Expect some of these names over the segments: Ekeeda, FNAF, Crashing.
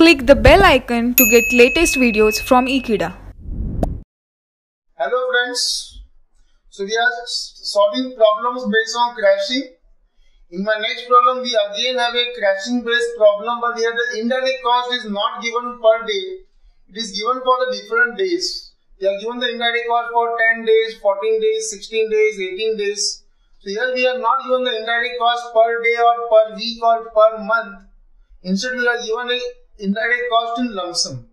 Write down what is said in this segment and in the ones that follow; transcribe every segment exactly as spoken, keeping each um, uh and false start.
Click the bell icon to get latest videos from Ekeeda. Hello friends, so we are solving problems based on crashing. In my next problem we again have a crashing based problem, but here the indirect cost is not given per day, it is given for the different days. They are given the indirect cost for ten days, fourteen days, sixteen days, eighteen days. So here we are not given the indirect cost per day or per week or per month. Instead we are given a indirect cost in lump sum.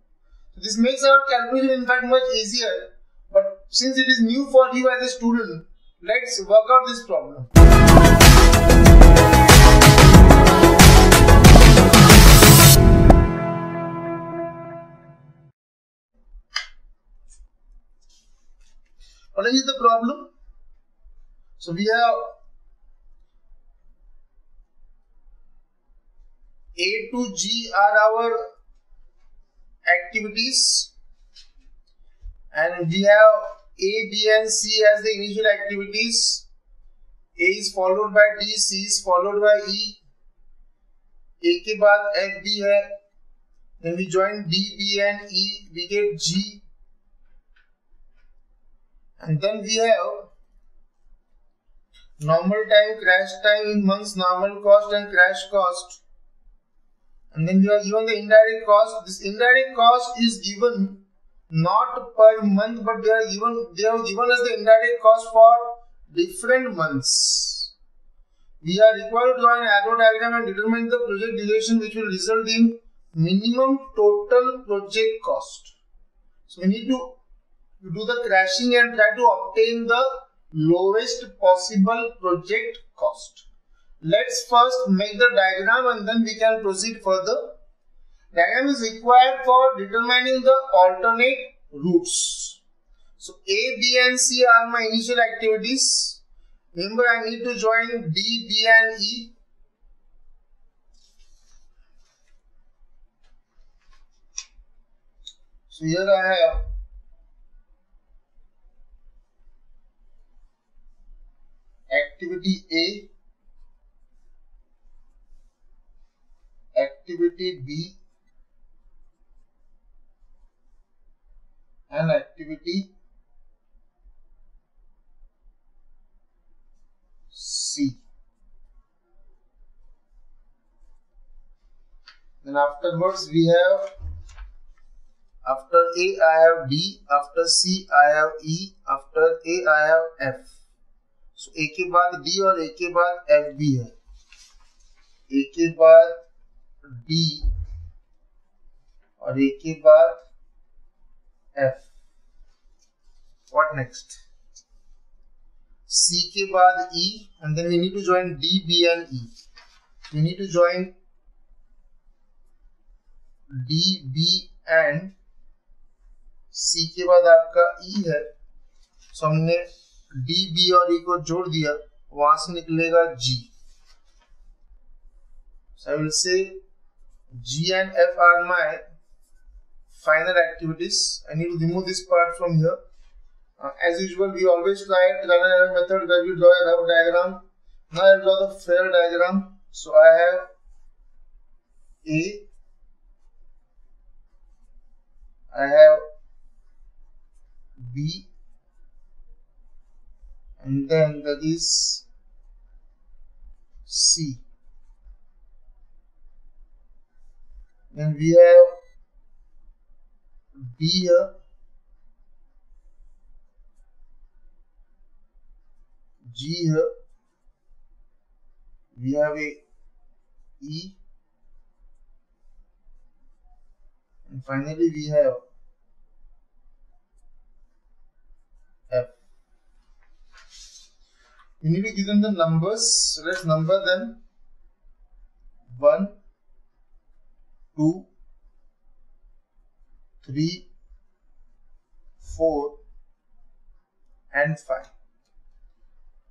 This makes our calculation in fact much easier, but since it is new for you as a student, let's work out this problem. What is the problem? So we have A to G are our activities, and we have A, B and C as the initial activities. A is followed by D, C is followed by E. A के बाद F B है, then we join D, B and E, we get G, and then we have normal time, crash time in months, normal cost and crash cost. And then we are given the indirect cost. This indirect cost is given not per month, but they are given they have given us the indirect cost for different months. We are required to draw an arrow diagram and determine the project duration, which will result in minimum total project cost. So we need to do the crashing and try to obtain the lowest possible project cost. Let's first make the diagram and then we can proceed further. Diagram is required for determining the alternate routes. So A, B and C are my initial activities. Remember, I need to join D, B and E. So here I have activity A, activity B and activity C. Then afterwards we have, after A I have D, after C I have E, after A I have F. So A के बाद D और A के बाद F भी है, A के बाद D और A के बाद F. What next? C के बाद E, and then we need to join D, B and E. We need to join D, B and C के बाद आपका E है, so हमने D, B और E को जोड़ दिया, वहां से निकलेगा G. So I will say G and F are my final activities. I need to remove this part from here. Uh, as usual, we always try a trial and error method where we draw a rough diagram. Now I will draw the fair diagram. So I have A, I have B, and then that is C. Then we have B here, G here, we have a E, and finally we have F. We need to give them the numbers, so let's number them. one, two, three, four and five.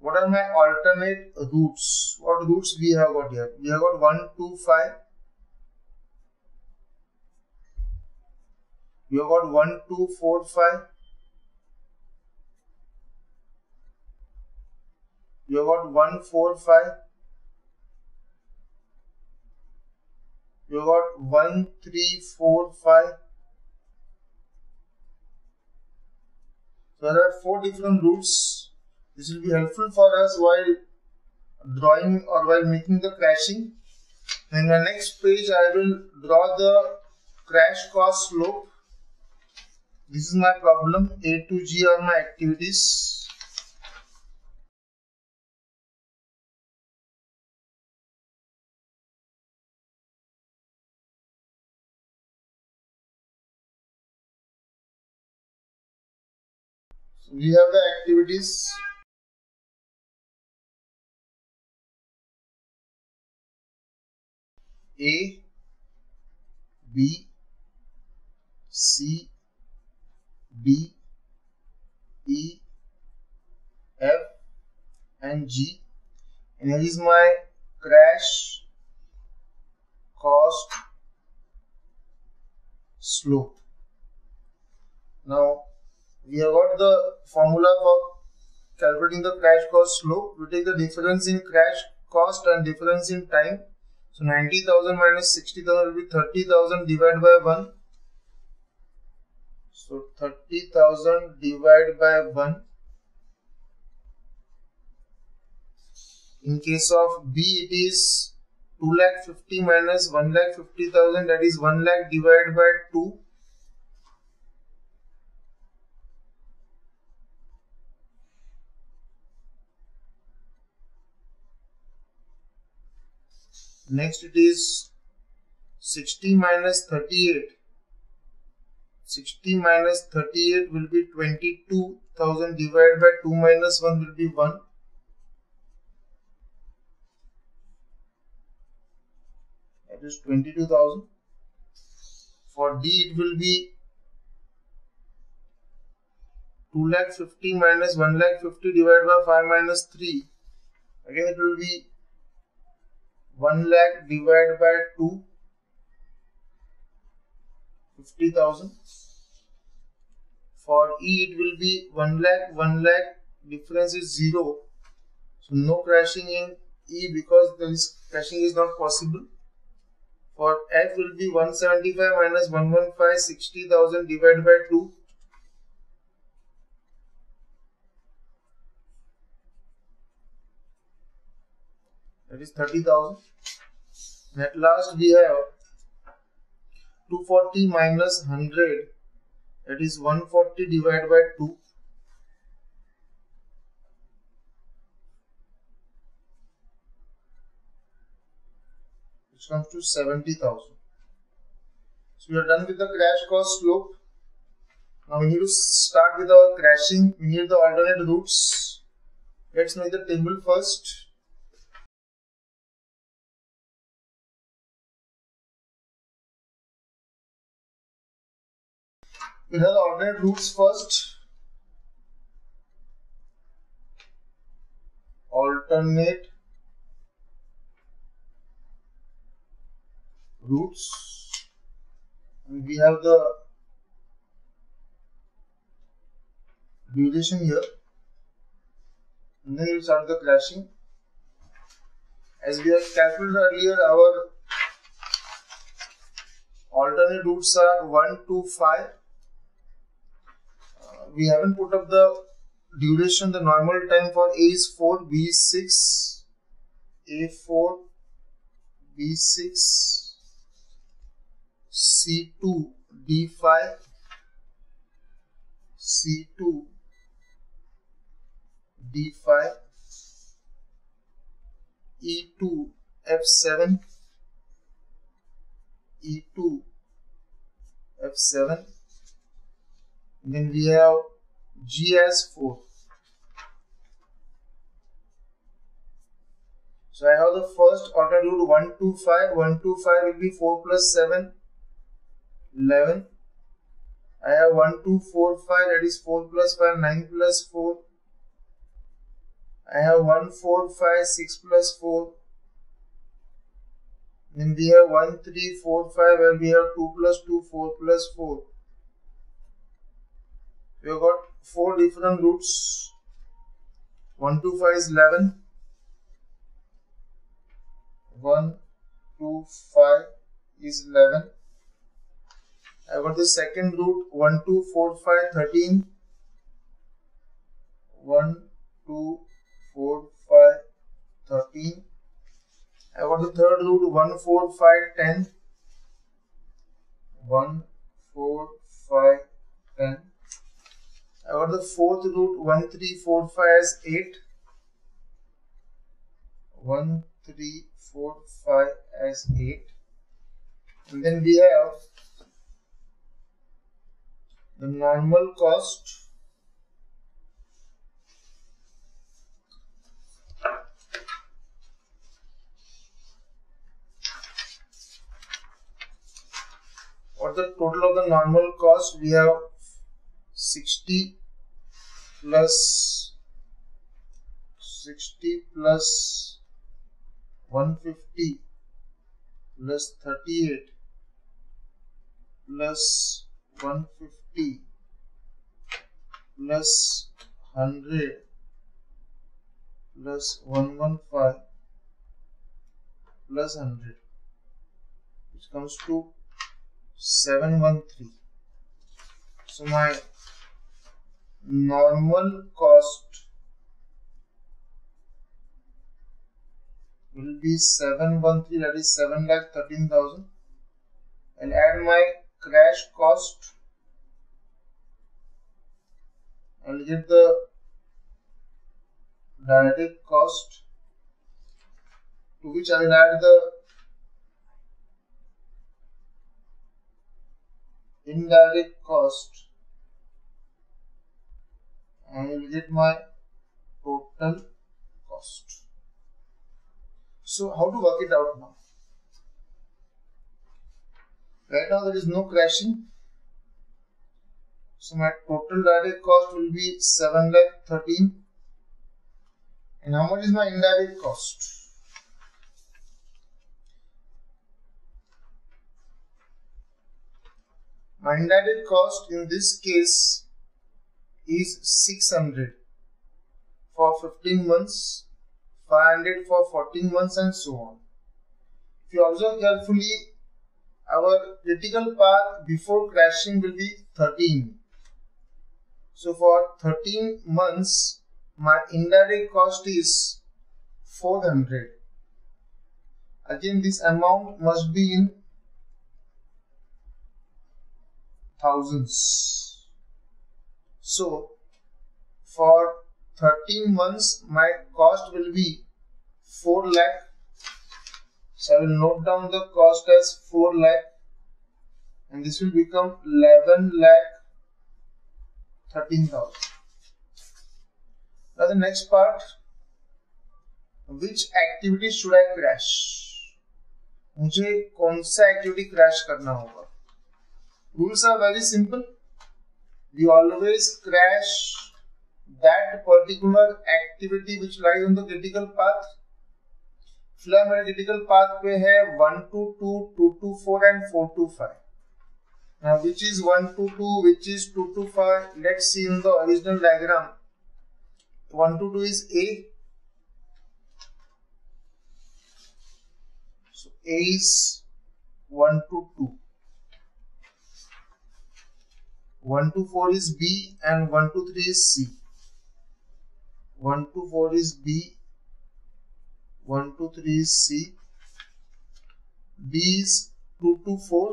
What are my alternate routes? What routes we have got here? We have got one, two, five. We have got one, two, four, five. We have got one, four, five. You got one, three, four, five. So there are four different routes. This will be helpful for us while drawing or while making the crashing. In the next page, I will draw the crash course slope. This is my problem. A to G are my activities. So we have the activities. A, B, C, D, E, F, and G, and here is my crash course slope. Now we have got the formula for calculating the crash course slope. We take the difference in crash cost and difference in time. So ninety thousand minus sixty thousand will be thirty thousand divided by one. So thirty thousand divided by one. In case of B, it is two lakh fifty minus one lakh fifty thousand, that is one lakh divided by two. Next it is sixty minus thirty-eight. sixty minus thirty-eight will be twenty-two thousand divided by two minus one will be one. That is twenty-two thousand. For D it will be two lakh fifty minus one lakh fifty divided by five minus three. Again it will be one lakh divided by two. fifty thousand. For E it will be one lakh, one lakh, difference is zero. So no crashing in E because there is crashing is not possible. For F will be one seventy-five minus one hundred fifteen, sixty thousand divided by two. That is thirty thousand. And at last we have two forty minus one hundred, that is one forty divided by two. Which comes to seventy thousand. So we are done with the crash course slope. Now we need to start with our crashing. We need the alternate routes. Let's make the table first. We have the alternate routes first. Alternate routes, and we have the duration here, and then we will start the crashing. As we have calculated earlier, our alternate routes are one, two, five. We haven't put up the duration. The normal time for A is four, B is six, A four, B six, C two, D five, C two, D five, E two, F seven, E two, F seven. Then we have G as four. So I have the first alternate route one, two, five. one, two, five will be four plus seven, eleven. I have one, two, four, five, that is four plus five, nine plus four. I have one, four, five, six plus four. Then we have one, three, four, five, where we have two plus two, four plus four. We have got four different routes. one, two, five is eleven. one, two, five is eleven. I got the second root one, two, four, five, thirteen. one, two, four, five, thirteen. I got the third root one, four, five, ten. one, four, five, ten. I got the fourth root one, three, four, five as eight. one, three, four, five as eight. And then we have the normal cost or the total of the normal cost. We have sixty plus sixty plus one hundred fifty plus thirty-eight plus one hundred fifty plus one hundred plus one hundred fifteen plus one hundred, which comes to seven hundred thirteen. So my normal cost will be seven hundred thirteen, that is seven lakh thirteen thousand. I'll add my crash cost. I'll get the direct cost, to which I will add the indirect cost, and I will get my total cost. So how to work it out now? Right now there is no crashing, so my total direct cost will be seven lakh thirteen. And how much is my indirect cost? My indirect cost in this case is six hundred for fifteen months, five hundred for fourteen months, and so on. If you observe carefully, our critical path before crashing will be thirteen. So for thirteen months, my indirect cost is four hundred. Again, this amount must be in thousands. So for thirteen months, my cost will be four lakh. So I will note down the cost as four lakh, and this will become eleven lakh thirteen thousand. Now the next part, which activity should I crash? मुझे कौन सा activity crash करना होगा? Rules are very simple. We always crash that particular activity which lies on the critical path. फिलहाल मेरे critical path पे है one two two, two two four and four two five. Now which is one two two, which is two two five? Let's see in the original diagram. one two two is A. So A is one two two. one two four is B, and one two three is C. one two four is B, one two three is C. B is two two four.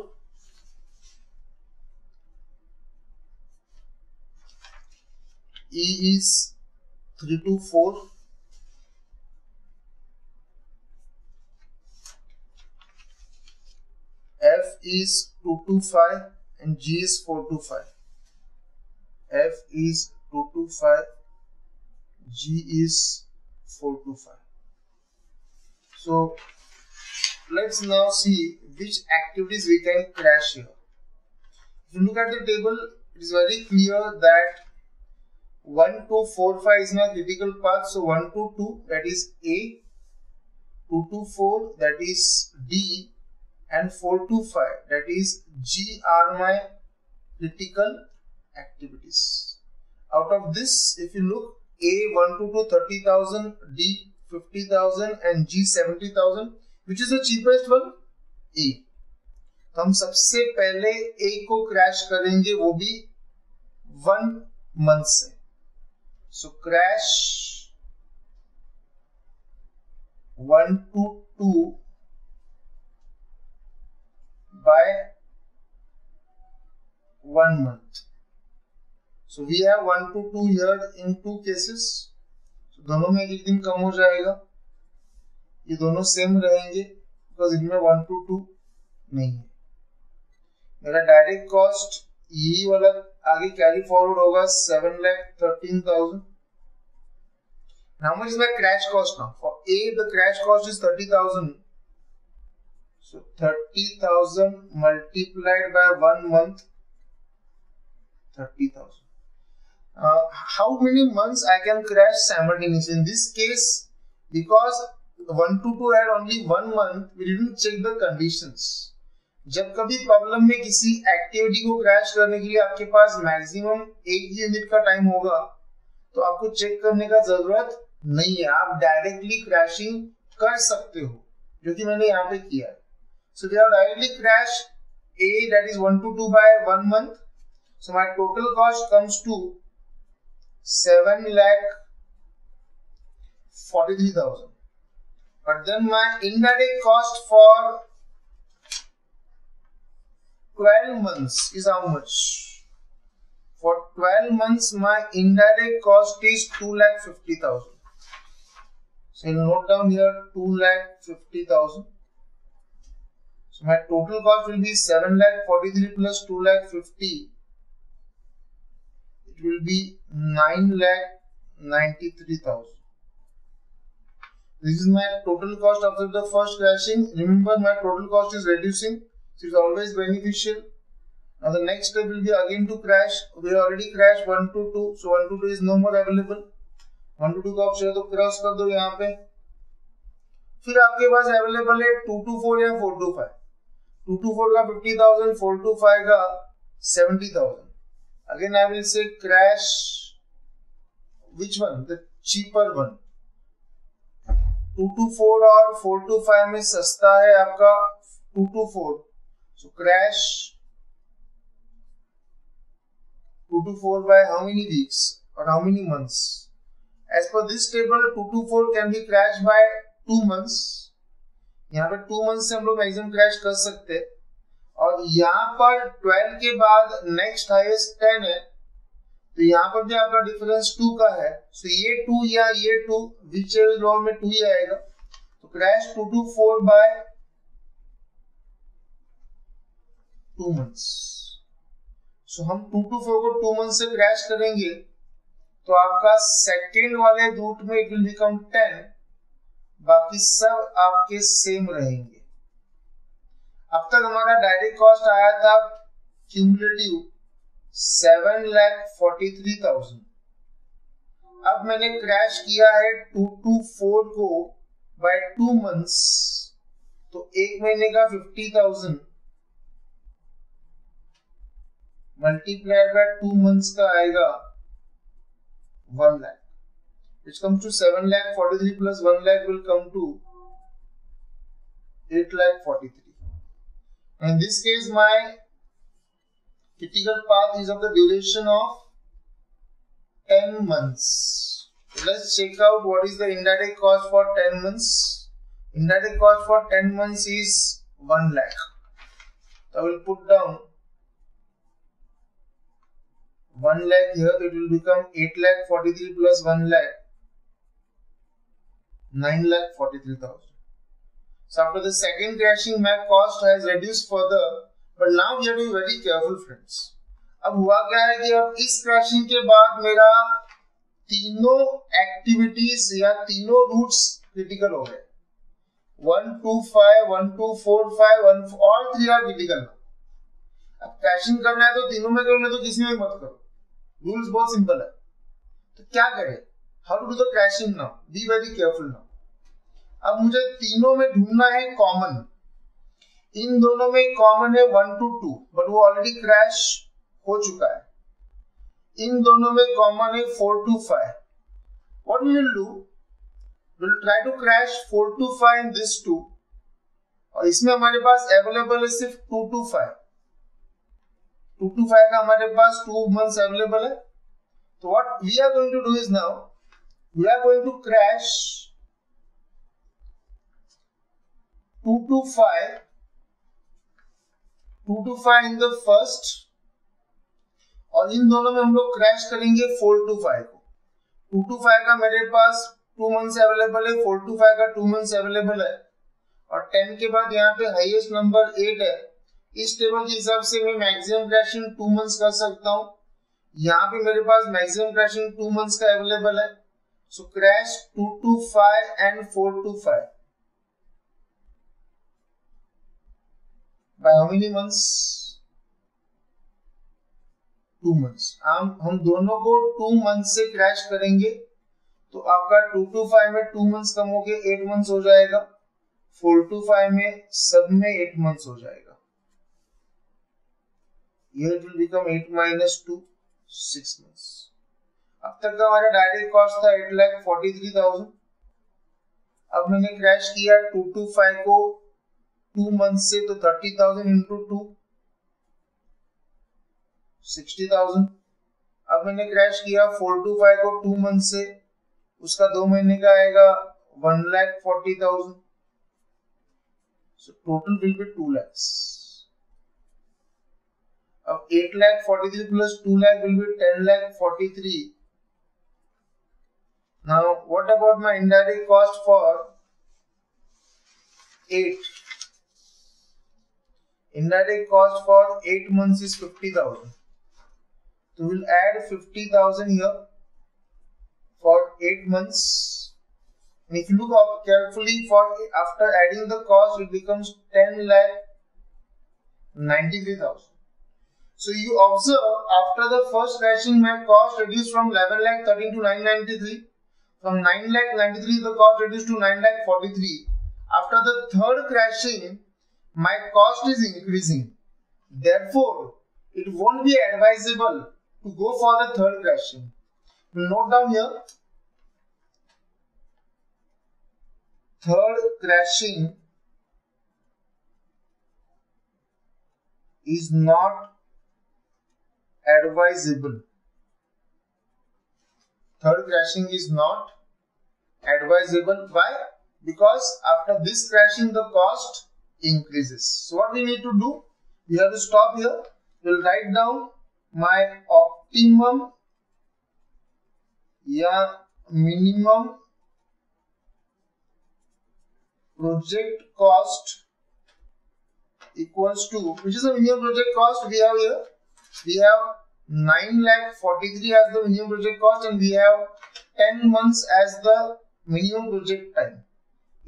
E is three two four. F is two two five, and G is four two five. F is two two five, G is four two five. So let's now see which activities we can crash here. If you look at the table, it is very clear that one two four five is my critical path. So one two two, that is A, two two four, that is D, and four two five, that is G, are my critical activities. Out of this, if you look, A one two two thirty thousand, D fifty thousand, and G seventy thousand. Which is the cheapest one? A. तो हम सबसे पहले ए को crash करेंगे, वो भी one month से। So crash one two two by one month. So we have one to two here in two cases. So दोनों में एक दिन कम हो जाएगा, ये दोनों सेम रहेंगे because इनमें one to two नहीं है। मेरा डायरेक्ट कॉस्ट यही वाला आगे कैरी फॉरवर्ड होगा seven lakh thirteen thousand. How much is my crash cost now? For A the crash cost is thirty thousand. So thirty thousand multiplied by one month, thirty thousand. Uh, how many months I can crash simultaneously? In this case, because one to two had only one month, we didn't check the conditions. जब कभी problem में किसी activity को crash करने के लिए आपके पास maximum एक ही यूनिट का टाइम होगा, तो आपको चेक करने का जरूरत नहीं है, आप डायरेक्टली क्रैशिंग कर सकते हो, जो कि मैंने यहाँ पे किया है। So we have directly crashed A, that is one to two by one month. So my total cost comes to seven lakh forty-three thousand. But then my indirect cost for twelve months is how much? For twelve months, my indirect cost is two lakh fifty thousand. So you note down here two lakh fifty thousand. So my total cost will be seven lakh forty-three plus two lakh fifty. It will be nine lakh ninety-three thousand. This is my total cost after the first crashing. Remember, my total cost is reducing, so it's always beneficial. Now the next step will be again to crash. We already crashed one to two, so one to two is no more available. one to two का option है तो cross कर दो यहाँ पे। फिर आपके पास अवेलेबल है टू टू फोर या four two five. Two two four का fifty thousand, four two five का seventy thousand. Again I will say crash which one, the cheaper one. Two two four और फोर टू फाइव में सस्ता है आपका two two four. So crash two two four by how many weeks और how many months? As per this table two two four can be crash by two months. यहाँ पर two months से हम लोग मैक्सिमम क्रैश कर सकते हैं, और यहाँ पर ट्वेल्व के बाद नेक्स्ट हाईएस्ट टेन है, तो यहाँ पर भी आपका डिफरेंस टू का है। सो so ये टू या ये टू, विच इज लोअर में टू ही आएगा। तो crash two two four by two months. So हम टू टू फोर को टू मंथ से क्रैश करेंगे, तो आपका सेकेंड वाले रूट में इट विल बिकम टेन, बाकी सब आपके सेम रहेंगे। अब तक हमारा डायरेक्ट कॉस्ट आया था cumulative seven lakh forty three thousand. अब मैंने क्रैश किया है टू टू फोर को बाय टू मंथ्स, तो एक महीने का fifty thousand multiplied by two months का आएगा one lakh. Which comes to seven lakh forty three plus one lakh will come to eight lakh forty three. In this case, my critical path is of the duration of ten months. Let's check out what is the indirect cost for ten months. Indirect cost for ten months is one lakh. I will put down one lakh here. It will become eight lakh forty three plus one lakh. Nine lakh forty-three thousand. So after the second crashing, my cost has reduced further, but now we have to be very careful, friends. अब हुआ क्या है कि अब इस crashing के बाद मेरा तीनों एक्टिविटीज या तीनों रूट्स क्रिटिकल हो गए। One two five, one two four five, one all three are critical. अब क्रैशिंग करना है तो तीनों में करो, नहीं तो किसी में मत करो। रूल्स बहुत सिंपल है, तो क्या करें? How to do the crashing now? Be very careful now. अब मुझे तीनों में ढूंढना है कॉमन। इन दोनों में कॉमन है वन टू टू, बट वो ऑलरेडी क्रैश हो चुका है। इन दोनों में कॉमन है four two five. What we will do? We'll try to crash four to five in this two, और इसमें हमारे पास अवेलेबल है सिर्फ two two five two two five का हमारे पास टू मंथ्स अवेलेबल है। तो what we are going to do is now we are going to crash two two five two two five in the first और इन दोनों में हम लोग क्रैश करेंगे फोर टू फाइव को। टू टू फाइव का मेरे पास टू मंथ्स अवेलेबल है, फोर टू फाइव का टू मंथ्स अवेलेबल है और टेन के बाद यहाँ पे हाईएस्ट नंबर एट है। इस टेबल के हिसाब से मैं मैक्सिमम क्रैशिंग टू मंथ्स कर सकता हूँ। यहाँ पे मेरे पास मैक्सिमम क्रैशिंग टू मंथ्स का अवेलेबल है। So crash two two five and four two five by how many months? Two months. हम हम दोनों को टू मंथ से क्रैश करेंगे तो आपका टू टू फाइव में टू मंथ्स कम होके एट मंथ्स हो जाएगा, फोर टू फाइव में सब में एट मंथ्स हो जाएगा। ये will become eight minus two six months. अब तक का हमारा डायरेक्ट कॉस्ट था eight lakh forty three thousand. अब मैंने क्रैश किया टू टू फाइव को टू मंथ से तो thirty thousand into two sixty thousand. अब मैंने क्रैश किया फोर टू फाइव को टू मंथ से उसका दो महीने का आएगा one lakh forty thousand. So total will be two lakhs. अब eight lakh forty three plus two lakh will be ten lakh forty three. Now what about my indirect cost for eight? Indirect cost for eight months is fifty thousand. So we'll add fifty thousand here for eight months. And if you look up carefully, for after adding the cost, it becomes ten lakh ninety-three thousand. So you observe after the first ration, my cost reduced from eleven lakh thirteen to nine ninety-three. From nine lakh ninety-three, the cost reduced to nine lakh forty-three. After the third crashing, my cost is increasing. Therefore, it won't be advisable to go for the third crashing. We'll note down here. Third crashing is not advisable. Third crashing is not advisable. Why? Because after this crashing, the cost increases. So what we need to do, we have to stop here. We'll write down my optimum या minimum project cost equals to, which is the minimum project cost we have here. We have nine lakh forty three as the minimum project cost and we have ten months as the minimum project time.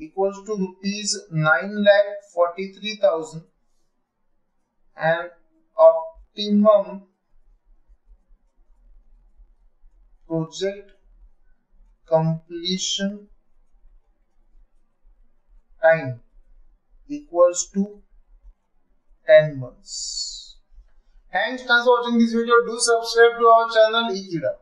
Equals to rupees nine lakh forty three thousand and optimum project completion time equals to ten months. Thanks, thanks for watching this video. Do subscribe to our channel Ekeeda.